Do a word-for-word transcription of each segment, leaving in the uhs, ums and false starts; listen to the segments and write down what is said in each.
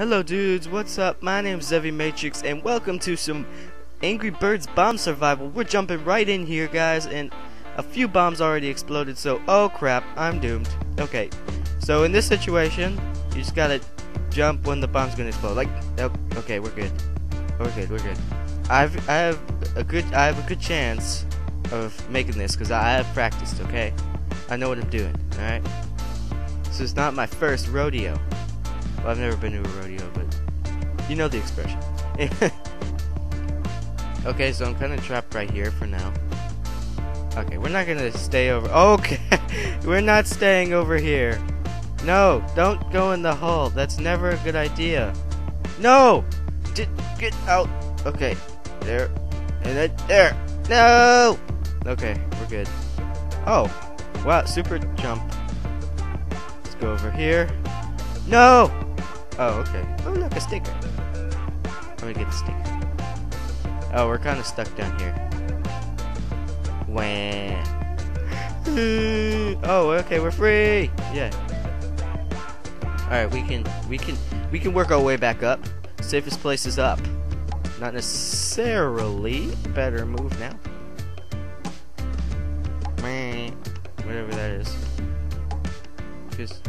Hello dudes, what's up? My name's Zevi Matrix and welcome to some Angry Birds Bomb Survival. We're jumping right in here guys, and a few bombs already exploded, so oh crap, I'm doomed. Okay, so in this situation, you just gotta jump when the bomb's gonna explode. Like, oh, okay, we're good. We're good, we're good. I've, I have a good, I have a good chance of making this because I have practiced, okay? I know what I'm doing, alright? This is not my first rodeo. Well, I've never been to a rodeo, but you know the expression. Okay, so I'm kind of trapped right here for now. Okay, we're not gonna stay over. Okay, we're not staying over here. No, don't go in the hole. That's never a good idea. No, D get out. Okay, there, and then there. No. Okay, we're good. Oh, wow, super jump. Let's go over here. No. Oh, okay. Oh, look, a sticker. Let me get the sticker. Oh, we're kind of stuck down here. Wah. Oh, okay, we're free. Yeah. All right, we can, we can, we can work our way back up. Safest place is up. Not necessarily. Better move now. Meh. Whatever that is. Just.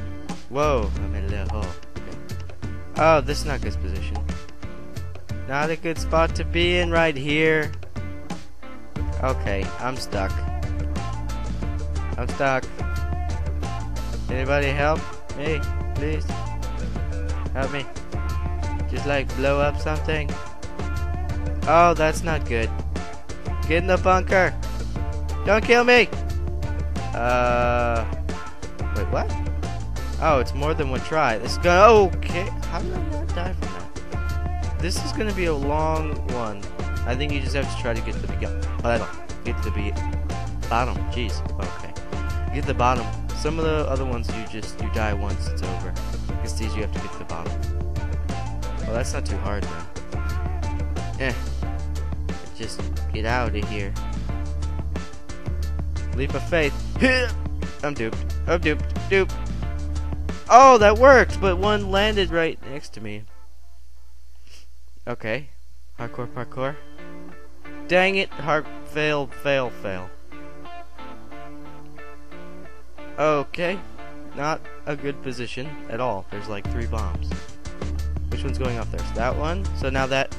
Whoa. I'm in a little hole. Okay. Oh, this is not a good position. Not a good spot to be in right here. Okay, I'm stuck. I'm stuck. Anybody help me, please? Help me. Just like blow up something. Oh, that's not good. Get in the bunker. Don't kill me. Uh, wait, what? Oh, it's more than one try. This is gonna. Okay, how did I not die from that? This is gonna be a long one. I think you just have to try to get to the bottom. Get to the bottom. Jeez. Okay. Get to the bottom. Some of the other ones you just you die once, it's over. It's these you have to get to the bottom. Well, that's not too hard though. Eh. Just get out of here. Leap of faith. I'm duped. I'm duped. Duped. Oh, that worked, but one landed right next to me. Okay, hardcore parkour. Dang it, hard fail, fail, fail. Okay, not a good position at all. There's like three bombs. Which one's going up there? So that one. So now that.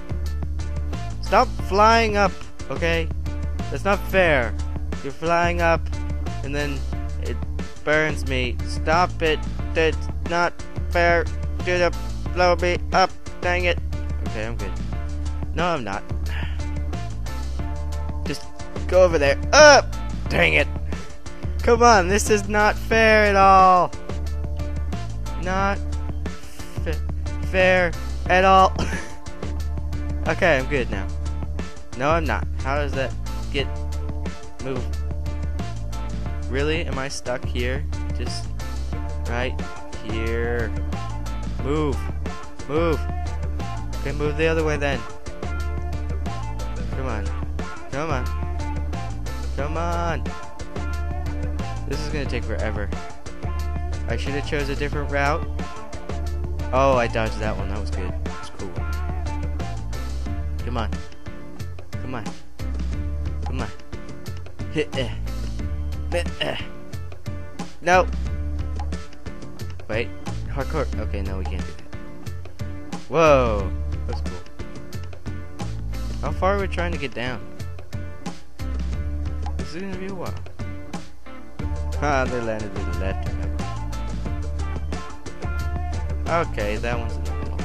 Stop flying up, okay? That's not fair. You're flying up, and then it burns me. Stop it. That's not fair. Do the blow me up. Dang it. Okay, I'm good. No, I'm not. Just go over there. Up! Oh, dang it. Come on, this is not fair at all. Not f fair at all. Okay, I'm good now. No, I'm not. How does that get moved? Really? Am I stuck here? Just right here. Move. Move. Okay, move the other way then. Come on. Come on. Come on. This is gonna take forever. I should have chose a different route. Oh, I dodged that one. That was good. That's cool. Come on. Come on. Come on. Hit eh. No. Wait. Hardcore. Okay, no, we can't do that. Whoa. That's cool. How far are we trying to get down? This is gonna be a while. Ah, they landed to the left. Okay, that one's in the middle.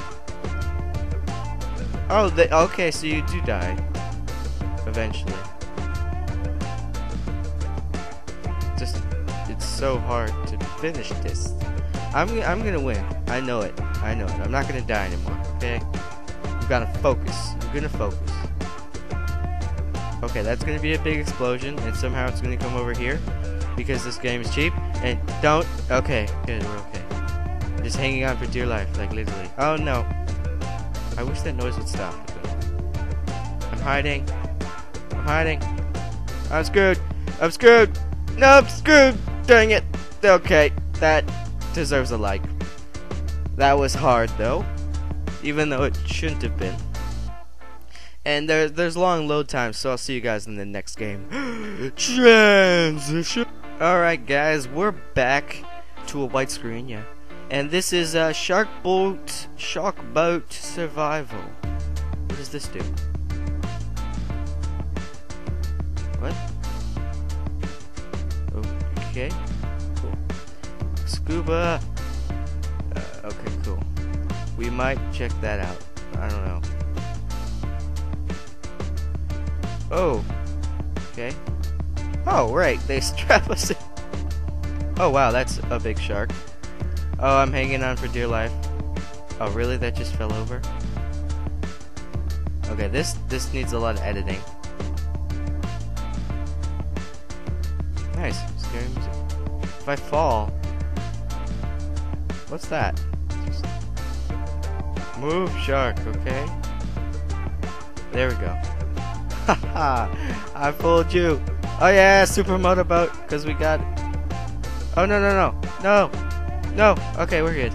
Oh, they, okay, so you do die. Eventually. Just, it's so hard to finish this. I'm, I'm gonna win. I know it. I know it. I'm not gonna die anymore, okay? Gotta focus. I'm gonna focus. Okay, that's gonna be a big explosion, and somehow it's gonna come over here because this game is cheap. And don't. Okay, good. We're okay. Just hanging on for dear life, like literally. Oh no! I wish that noise would stop. I'm hiding. I'm hiding. I'm screwed. I'm screwed. No, I'm screwed. Dang it. Okay, that deserves a like. That was hard though. even though it shouldn't have been. And there, there's long load times, so I'll see you guys in the next game. Transition. Alright guys, we're back to a white screen, yeah. And this is uh, Shark Boat, Shark Boat Survival. What does this do? What? Okay, cool. Scuba. Uh, okay, cool. We might check that out. I don't know. Oh. Okay. Oh, right. They strap us in. Oh, wow. That's a big shark. Oh, I'm hanging on for dear life. Oh, really? That just fell over? Okay, this this needs a lot of editing. Nice. Scary music. If I fall... What's that? Just move, shark, okay? There we go. Haha! I fooled you! Oh yeah, super motorboat, because we got it. Oh no, no, no. No! No! Okay, we're good.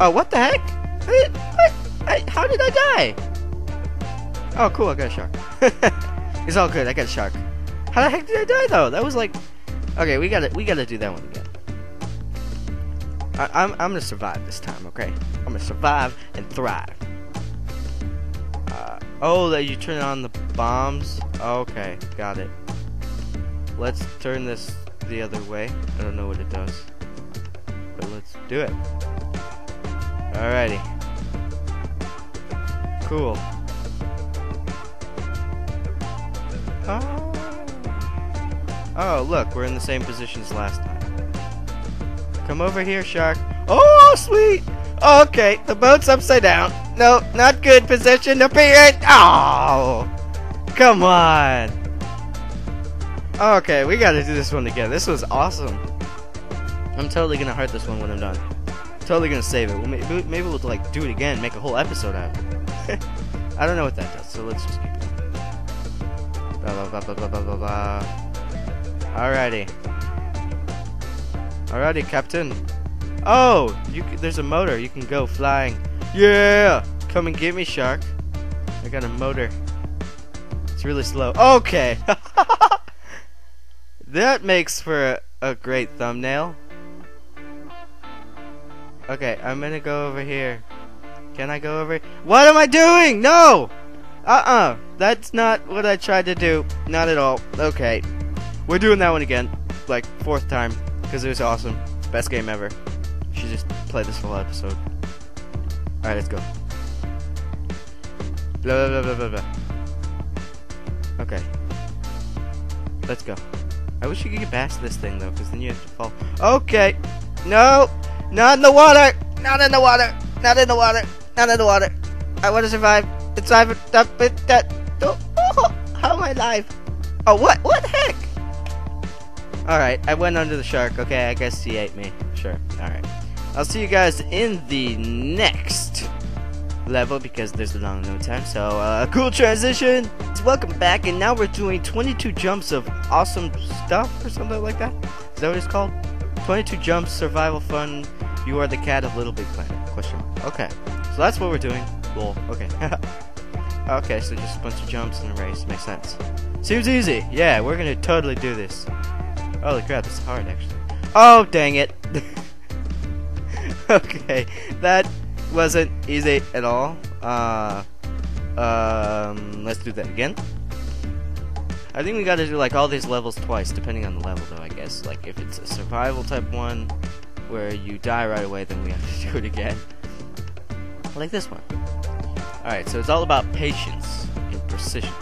Oh, what the heck? I, I, I, how did I die? Oh, cool, I got a shark. It's all good, I got a shark. How the heck did I die, though? That was like... Okay, we gotta, we gotta do that one again. I, I'm, I'm gonna survive this time, okay? I'm gonna survive and thrive. Uh, oh, that you turn on the bombs? Okay, got it. Let's turn this the other way. I don't know what it does, but let's do it. Alrighty. Cool. Oh. Oh, look, we're in the same positions last time. Come over here, shark. Oh, sweet! Okay, the boat's upside down. No, not good position to be in. Oh! Come on! Okay, we gotta do this one again. This was awesome. I'm totally gonna heart this one when I'm done. Totally gonna save it. We'll maybe, maybe we'll like do it again, make a whole episode out of it. I don't know what that does, so let's just keep going. Blah, blah, blah, blah, blah, blah, blah. Alrighty. Alrighty, Captain. Oh! You c there's a motor. You can go flying. Yeah! Come and get me, shark. I got a motor. It's really slow. Okay! That makes for a, a great thumbnail. Okay, I'm gonna go over here. Can I go over? What am I doing? No! Uh-uh. That's not what I tried to do. Not at all. Okay. We're doing that one again. Like, fourth time. Because it was awesome. Best game ever. You should just play this whole episode. Alright, let's go. Blah, blah, blah, blah, blah, blah. Okay. Let's go. I wish you could get past this thing, though, because then you have to fall. Okay. No. Not in the water. Not in the water. Not in the water. Not in the water. I want to survive. It's time for that. Oh, how am I alive? Oh, what? What the heck? Alright. I went under the shark. Okay, I guess he ate me. Sure. Alright. I'll see you guys in the next level, because there's a long no time, so uh, cool transition. Welcome back, and now we're doing twenty-two jumps of awesome stuff or something like that. Is that what it's called? twenty-two jumps survival fun. You are the cat of Little Big Planet question mark. Okay, so that's what we're doing. Cool. Okay. Okay, so just a bunch of jumps and a race. Makes sense. Seems easy. Yeah, we're gonna totally do this. Holy crap, it's hard actually. Oh, dang it. Okay, that wasn't easy at all. Uh, um, let's do that again. I think we gotta do like all these levels twice, depending on the level though, I guess. Like if it's a survival type one, where you die right away, then we have to do it again. Like this one. Alright, so it's all about patience and precision.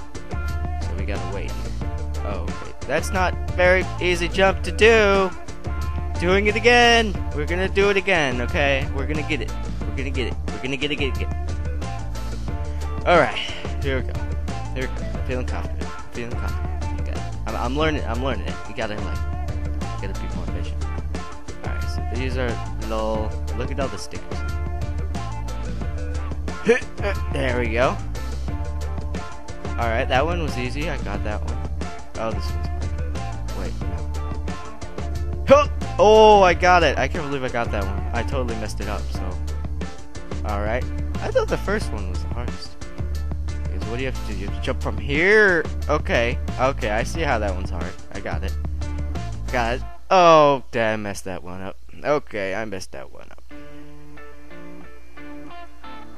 So we gotta wait here. Oh, okay. That's not very easy jump to do. Doing it again. We're gonna do it again, okay? We're gonna get it. We're gonna get it. We're gonna get it, get it, get it. Alright, here we go. Here we go. I'm feeling confident. I'm feeling confident. Okay. I'm, I'm learning. I'm learning it. You gotta, like, you gotta be more patient. Alright, so these are little. Look at all the stickers. There we go. Alright, that one was easy. I got that one. Oh, this one's hard. Wait, no. Oh, I got it. I can't believe I got that one. I totally messed it up, so. Alright, I thought the first one was the hardest. Because what do you have to do? You have to jump from here. Okay. Okay, I see how that one's hard. I got it. Got it. Oh, damn, I messed that one up. Okay, I messed that one up.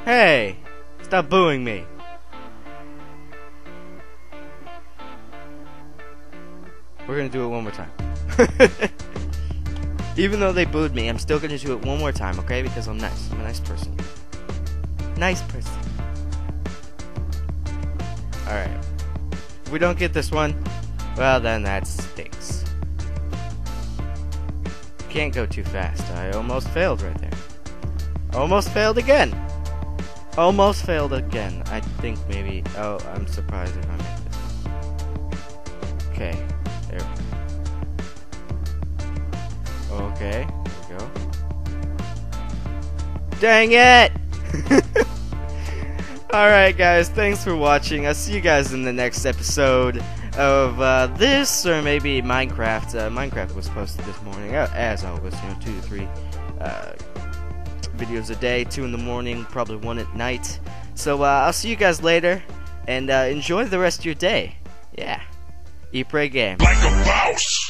Hey! Stop booing me! We're gonna do it one more time. Even though they booed me, I'm still gonna do it one more time, okay? Because I'm nice. I'm a nice person. Nice person. Alright. If we don't get this one, well then that stinks. Can't go too fast. I almost failed right there. Almost failed again! Almost failed again. I think maybe... Oh, I'm surprised if I make this. Okay. There we go. Okay. There we go. Dang it! Alright guys, thanks for watching. I'll see you guys in the next episode of uh, this, or maybe Minecraft. Uh, Minecraft was posted this morning. Uh, as always, you know, two to three uh, videos a day. Two in the morning, probably one at night. So uh, I'll see you guys later, and uh, enjoy the rest of your day. Yeah. Eat, pray, game. Like a mouse!